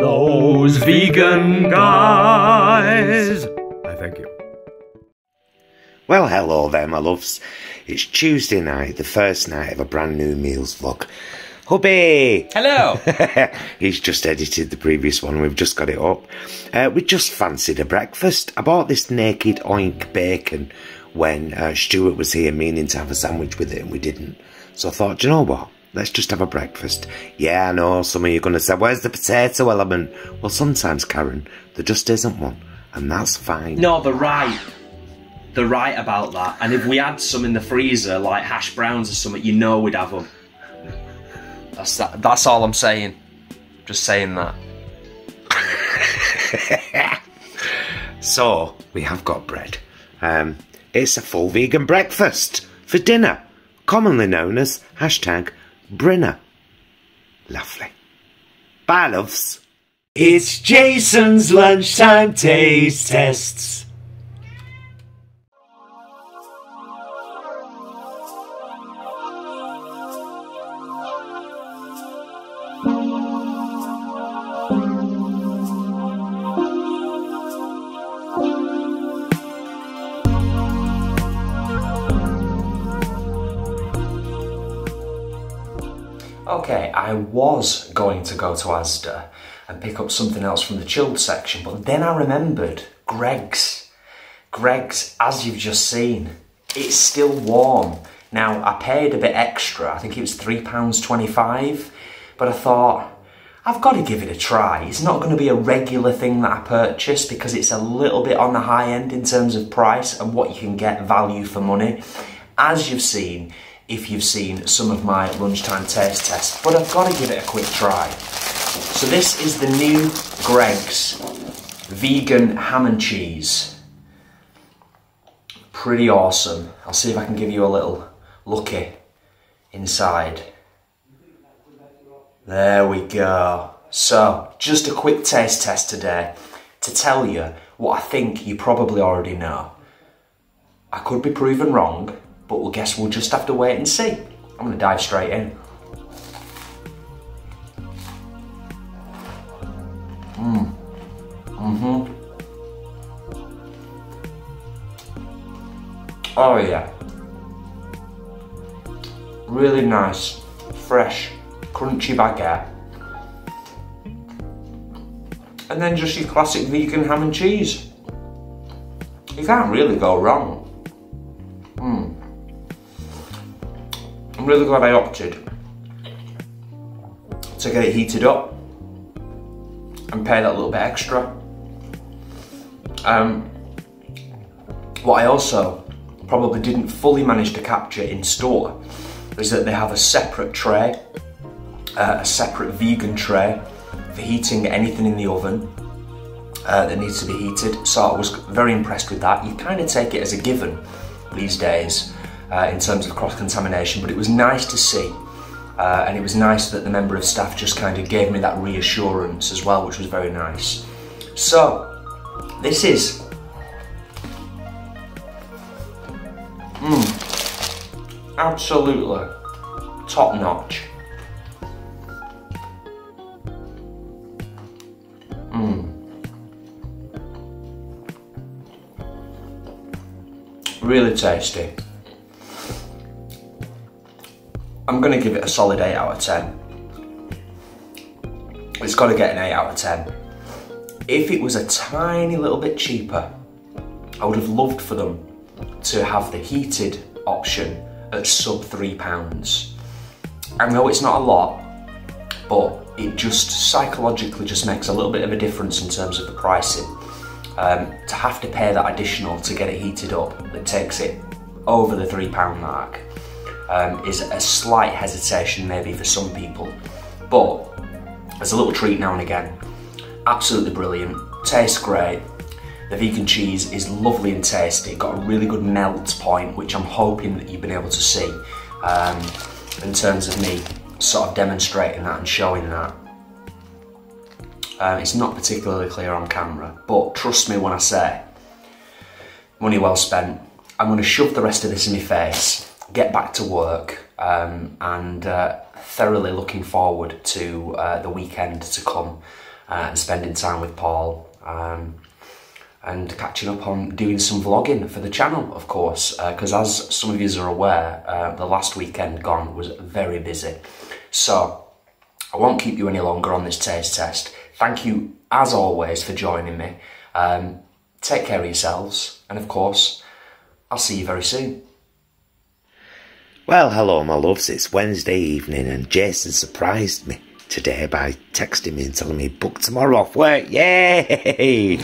Those Vegan Guys. I thank you. Well, hello there, my loves. It's Tuesday night, the first night of a brand new meals vlog. Hubby! Hello! He's just edited the previous one, we've just got it up. We just fancied a breakfast. I bought this naked oink bacon when Stuart was here meaning to have a sandwich with it and we didn't. So I thought, do you know what? Let's just have a breakfast. Yeah, I know, some of you are going to say, where's the potato element? Well, sometimes, Karen, there just isn't one. And that's fine. No, they're right. They're right about that. And if we had some in the freezer, like hash browns or something, you know we'd have them. That's all I'm saying. Just saying that. So, we have got bread. It's a full vegan breakfast for dinner, commonly known as #Brenna. Lovely. Bye, loves. It's Jason's lunchtime taste tests. Okay, I was going to go to Asda and pick up something else from the chilled section, but then I remembered Gregg's. Gregg's, as you've just seen, it's still warm. Now, I paid a bit extra, I think it was £3.25, but I thought, I've got to give it a try. It's not going to be a regular thing that I purchase because it's a little bit on the high end in terms of price and what you can get value for money. As you've seen, if you've seen some of my lunchtime taste tests, but I've got to give it a quick try. So this is the new Gregg's vegan ham and cheese. Pretty awesome. I'll see if I can give you a little looky inside. There we go. So just a quick taste test today to tell you what I think you probably already know. I could be proven wrong, but we'll guess we'll just have to wait and see. I'm gonna dive straight in. Oh yeah. Really nice, fresh, crunchy baguette. And then just your classic vegan ham and cheese. You can't really go wrong. I'm really glad I opted to get it heated up and pay that little bit extra. What I also probably didn't fully manage to capture in store is that they have a separate tray, a separate vegan tray for heating anything in the oven that needs to be heated. So I was very impressed with that. You kind of take it as a given these days. In terms of cross-contamination, but it was nice to see and it was nice that the member of staff just kind of gave me that reassurance as well, which was very nice. So, this is... absolutely top-notch. Really tasty. I'm going to give it a solid 8 out of 10. It's got to get an 8 out of 10. If it was a tiny little bit cheaper, I would have loved for them to have the heated option at sub £3. I know it's not a lot, but it just psychologically just makes a little bit of a difference in terms of the pricing. To have to pay that additional to get it heated up, that takes it over the £3 mark. Is a slight hesitation maybe for some people, but there's a little treat now and again. Absolutely brilliant, tastes great. The vegan cheese is lovely and tasty, got a really good melt point, which I'm hoping that you've been able to see in terms of me sort of demonstrating that and showing that. It's not particularly clear on camera, but trust me when I say, money well spent. I'm gonna shove the rest of this in my face, get back to work and thoroughly looking forward to the weekend to come spending time with Paul, and catching up on doing some vlogging for the channel, of course, because as some of you are aware, the last weekend gone was very busy. So I won't keep you any longer on this taste test. Thank you, as always, for joining me. Take care of yourselves, and of course, I'll see you very soon. Well, hello, my loves. It's Wednesday evening, and Jason surprised me today by texting me and telling me book tomorrow off work, yay!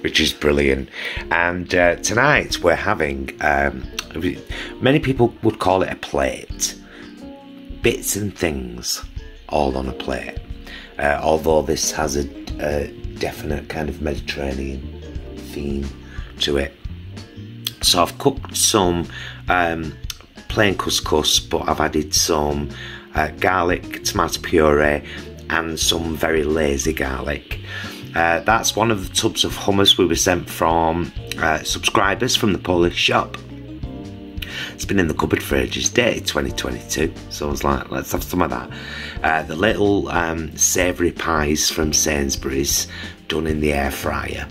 Which is brilliant. And tonight we're having, many people would call it a plate, bits and things all on a plate, although this has a definite kind of Mediterranean theme to it. So I've cooked some plain couscous, but I've added some garlic, tomato puree, and some very lazy garlic. That's one of the tubs of hummus we were sent from subscribers from the Polish shop. It's been in the cupboard for ages, dated 2022, so I was like, let's have some of that. The little savoury pies from Sainsbury's, done in the air fryer.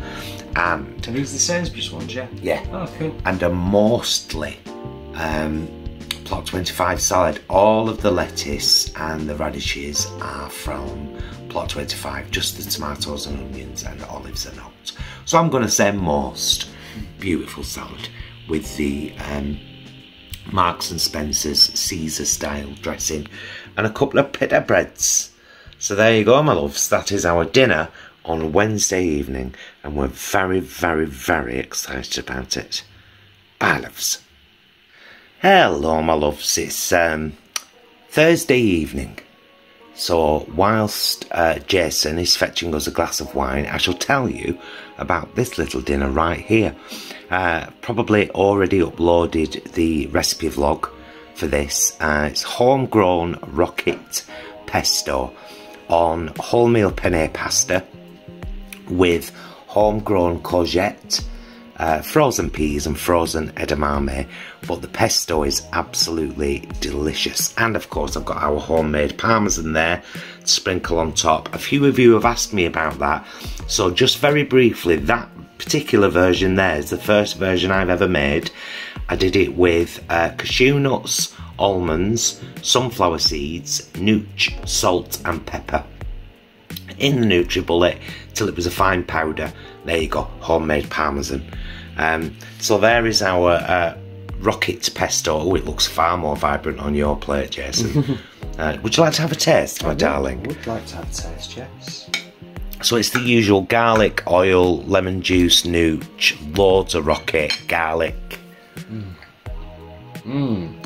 And these are the Sainsbury's ones, yeah? Yeah. Oh, cool. And a mostly Plot 25 salad. All of the lettuce and the radishes are from Plot 25, just the tomatoes and onions and olives are not. So I'm going to say most. Beautiful salad with the Marks and Spencer's Caesar style dressing and a couple of pita breads. So there you go, my loves, that is our dinner on Wednesday evening, and we're very, very, very excited about it. Bye, loves. Hello, my loves, it's Thursday evening, so whilst Jason is fetching us a glass of wine, I shall tell you about this little dinner right here. Probably already uploaded the recipe vlog for this. It's homegrown rocket pesto on wholemeal penne pasta with homegrown courgette, frozen peas and frozen edamame, but the pesto is absolutely delicious. And of course I've got our homemade parmesan there to sprinkle on top. A few of you have asked me about that, so just very briefly, that particular version there is the first version I've ever made. I did it with cashew nuts, almonds, sunflower seeds, nooch, salt and pepper in the Nutri-Bullet till it was a fine powder. There you go, homemade parmesan. So there is our rocket pesto. Oh, it looks far more vibrant on your plate, Jason. Would you like to have a taste, my darling? I would like to have a taste, yes. So it's the usual garlic, oil, lemon juice, nooch, loads of rocket, garlic. Mm. Mm.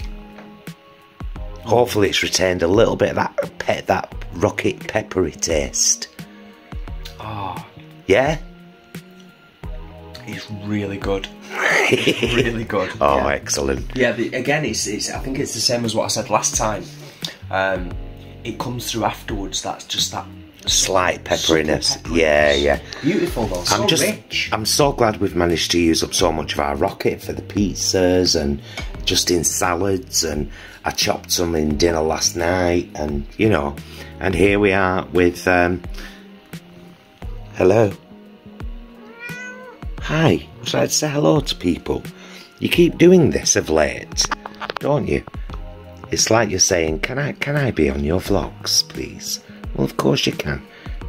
Hopefully it's retained a little bit of that rocket peppery taste. Oh. Yeah? It's really good. It's really good. Oh, yeah. Excellent. Yeah, again, I think it's the same as what I said last time. It comes through afterwards, that's just that slight pepperiness. Yeah, yeah. Beautiful though, so rich. I'm so glad we've managed to use up so much of our rocket for the pizzas and just in salads, and I chopped some in dinner last night, and you know, and here we are with hello. Hi. I was like to say hello to people. You keep doing this of late, don't you? It's like you're saying, can I be on your vlogs, please? Well, of course you can.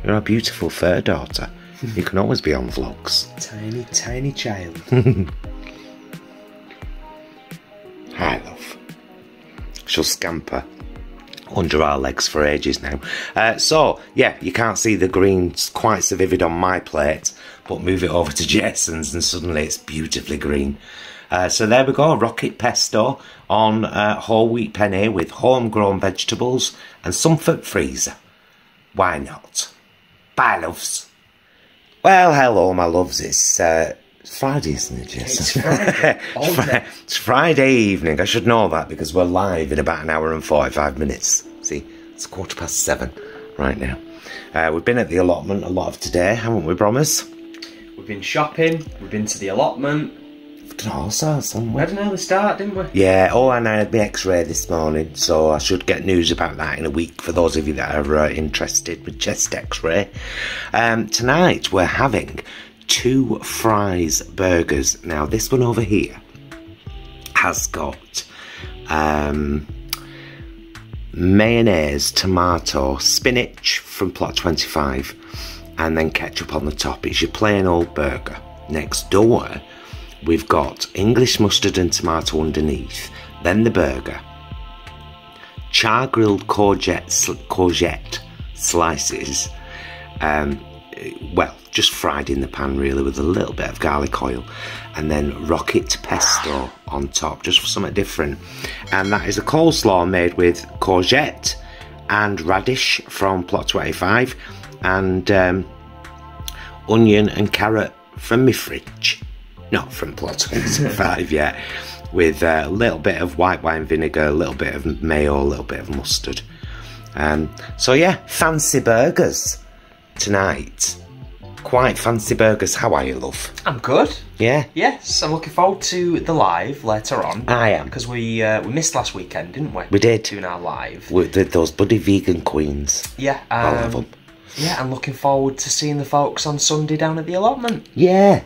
You're our beautiful fur daughter. You can always be on vlogs. Tiny, tiny child. Hi, love. She'll scamper under our legs for ages now. So, yeah, you can't see the green quite so vivid on my plate, but move it over to Jason's and suddenly it's beautifully green. So there we go, rocket pesto on whole wheat penne with homegrown vegetables and some fruit freezer. Why not? Bye, loves. Well, hello, my loves. It's Friday, isn't it, Jason? It's Friday. It's Friday evening. I should know that because we're live in about an hour and 45 minutes. See, it's 7:15 right now. We've been at the allotment a lot of today, haven't we, Brommers? We've been shopping. We've been to the allotment. fucking horse out somewhere. I don't know, we start, didn't we? Yeah, oh, and I had my x-ray this morning, so I should get news about that in a week for those of you that are interested with chest x-ray. Tonight we're having two Fry's burgers. Now this one over here has got mayonnaise, tomato, spinach from Plot 25 and then ketchup on the top. It's your plain old burger. Next door we've got English mustard and tomato underneath, then the burger, char grilled courgette slices, well, just fried in the pan really with a little bit of garlic oil, and then rocket pesto on top, just for something different. And that is a coleslaw made with courgette and radish from Plot 25 and onion and carrot from my fridge, not from Plot 25 yet, with a little bit of white wine vinegar, a little bit of mayo, a little bit of mustard. So yeah, fancy burgers tonight. Quite fancy burgers. How are you, love? I'm good. Yeah? Yes, I'm looking forward to the live later on. I am. Because we missed last weekend, didn't we? We did. Doing our live. With those bloody vegan queens. Yeah. I love them. Yeah, I'm looking forward to seeing the folks on Sunday down at the allotment. Yeah.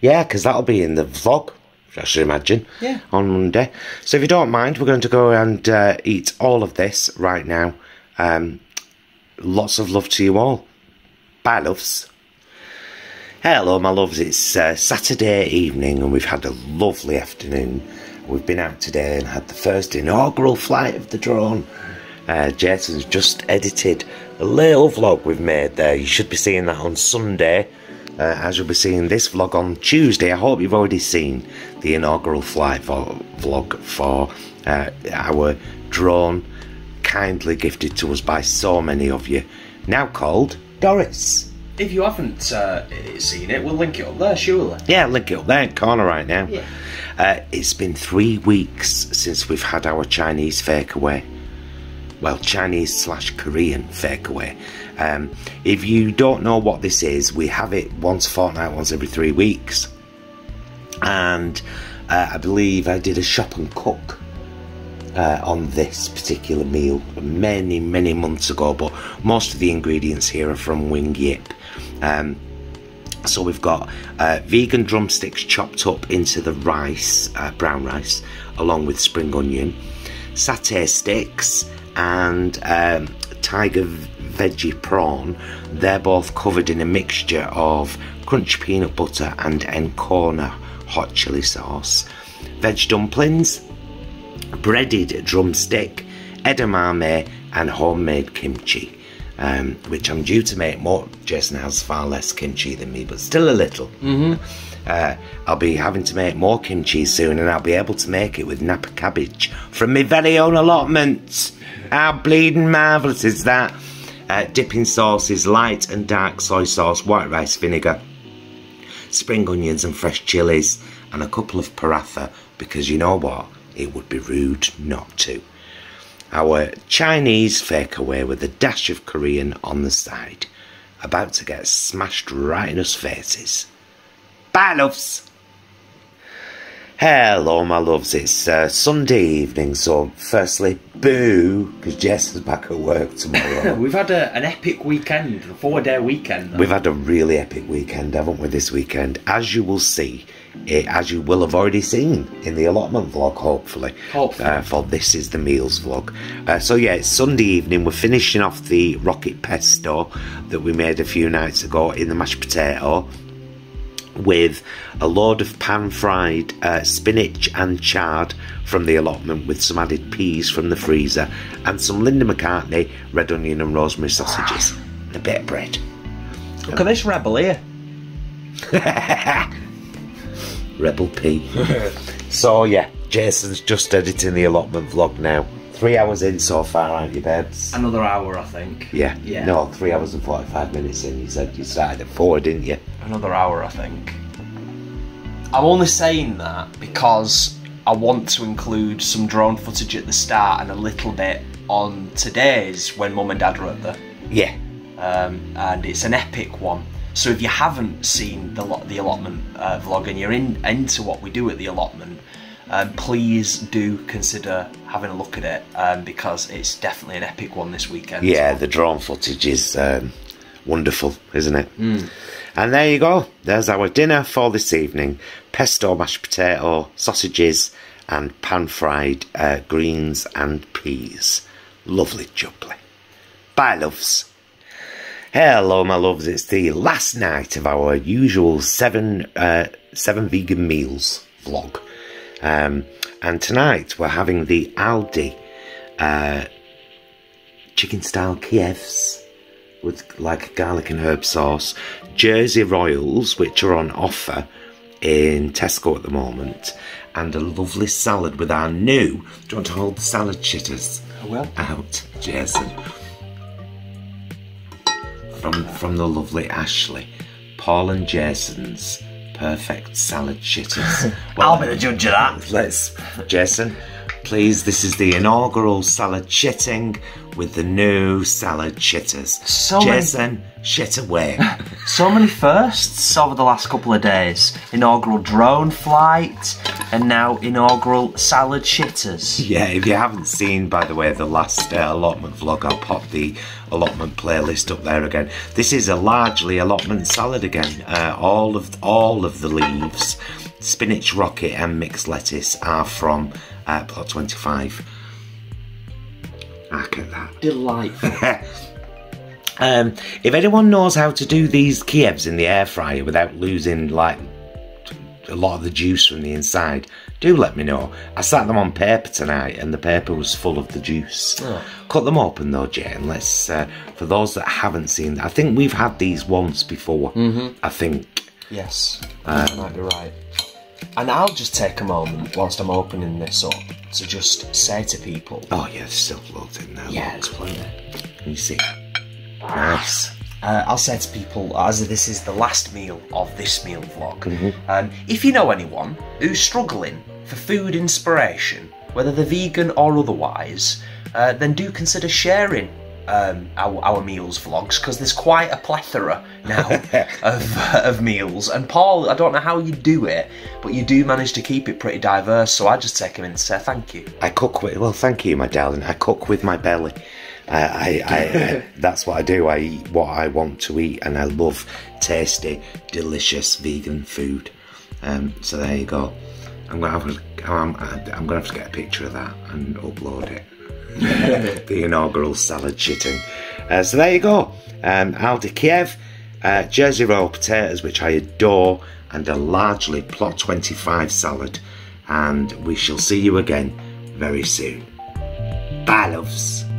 Yeah, because that'll be in the vlog, I should imagine. Yeah. On Monday. So if you don't mind, we're going to go and eat all of this right now. Lots of love to you all. Bye, loves. Hello, my loves. It's Saturday evening and we've had a lovely afternoon. We've been out today and had the first inaugural flight of the drone. Jason's just edited a little vlog we've made there. You should be seeing that on Sunday, as you'll be seeing this vlog on Tuesday. I hope you've already seen the inaugural flight vlog for our drone, kindly gifted to us by so many of you, now called Doris. If you haven't seen it, we'll link it up there, surely. Yeah, link it up there, Encona right now. Yeah. It's been 3 weeks since we've had our Chinese fakeaway. Well, Chinese/Korean fakeaway. If you don't know what this is, we have it once a fortnight, once every 3 weeks. And I believe I did a shop and cook on this particular meal many, many months ago, but most of the ingredients here are from Wing Yip. So we've got vegan drumsticks chopped up into the rice, brown rice, along with spring onion, satay sticks and tiger veggie prawn. They're both covered in a mixture of crunch peanut butter and Encona hot chili sauce, veg dumplings, breaded drumstick, edamame and homemade kimchi, which I'm due to make more. Jason has far less kimchi than me, but still a little. I'll be having to make more kimchi soon, and I'll be able to make it with Napa cabbage from my very own allotment. How bleeding marvellous is that? Dipping sauces, light and dark soy sauce, white rice vinegar, spring onions and fresh chillies, and a couple of paratha, because you know what? It would be rude not to. Our Chinese fakeaway with a dash of Korean on the side. About to get smashed right in us faces. Bye, loves. Hello, my loves. It's Sunday evening, so firstly, boo, because Jess is back at work tomorrow. We've had an epic weekend, a 4-day weekend. Though. We've had a really epic weekend, haven't we, this weekend? As you will see, as you will have already seen in the allotment vlog, hopefully. Hopefully. For This Is The Meals vlog. So yeah, it's Sunday evening. We're finishing off the rocket pesto that we made a few nights ago in the mashed potato, with a load of pan-fried spinach and chard from the allotment, with some added peas from the freezer, and some Linda McCartney red onion and rosemary sausages, and a bit of bread. Look at this rebel here. Rebel P. So yeah, Jason's just editing the allotment vlog now. 3 hours in so far, aren't you, babes? Another hour, I think. Yeah. Yeah. No, 3 hours and 45 minutes in. You said you started at 4, didn't you? Another hour, I think. I'm only saying that because I want to include some drone footage at the start and a little bit on today's when Mum and Dad were at the. Yeah. And it's an epic one. So if you haven't seen the allotment vlog and you're into what we do at the allotment, please do consider having a look at it, because it's definitely an epic one this weekend. Yeah, the drone footage is wonderful, isn't it? Mm. And there you go. There's our dinner for this evening. Pesto mashed potato, sausages and pan-fried greens and peas. Lovely jubbly. Bye, loves. Hello, my loves. It's the last night of our usual seven vegan meals vlog. And tonight we're having the Aldi chicken style Kievs with like garlic and herb sauce, Jersey Royals, which are on offer in Tesco at the moment, and a lovely salad with our new, do you want to hold the salad shitters? I will. Out, Jason. From the lovely Ashley, Paul and Jason's perfect salad shitters. Well, I'll be the judge of that. Let's, Jason, please, this is the inaugural salad shitting with the new salad shitters. So Jason, shit away. So many firsts over the last couple of days. Inaugural drone flight and now inaugural salad shitters. Yeah, if you haven't seen, by the way, the last allotment vlog, I'll pop the allotment playlist up there again. This is a largely allotment salad again. All of the leaves, spinach, rocket and mixed lettuce are from Plot 25. Hack at that. Delightful. If anyone knows how to do these Kievs in the air fryer without losing like a lot of the juice from the inside, do let me know. I sat them on paper tonight and the paper was full of the juice. Oh. Cut them open though, Jay, and let's, for those that haven't seen, I think we've had these once before. Mm-hmm. I think. Yes, that might be right. And I'll just take a moment whilst I'm opening this up to just say to people... Oh yeah, there's still loads in there. Yeah, there's plenty. Can you see? Nice. I'll say to people, as this is the last meal of this meal vlog, mm-hmm. If you know anyone who's struggling for food inspiration, whether they're vegan or otherwise, then do consider sharing our meals vlogs, because there's quite a plethora now of meals. And Paul, I don't know how you do it, but you do manage to keep it pretty diverse, so I just take him in and say thank you. I cook with, well, thank you, my darling. I cook with my belly. That's what I do. I eat what I want to eat, and I love tasty, delicious vegan food. So there you go. I'm gonna have to get a picture of that and upload it. The inaugural salad shitting. So there you go. Aldi Kiev, Jersey Royal potatoes, which I adore, and a largely Plot 25 salad. And we shall see you again very soon. Bye, loves.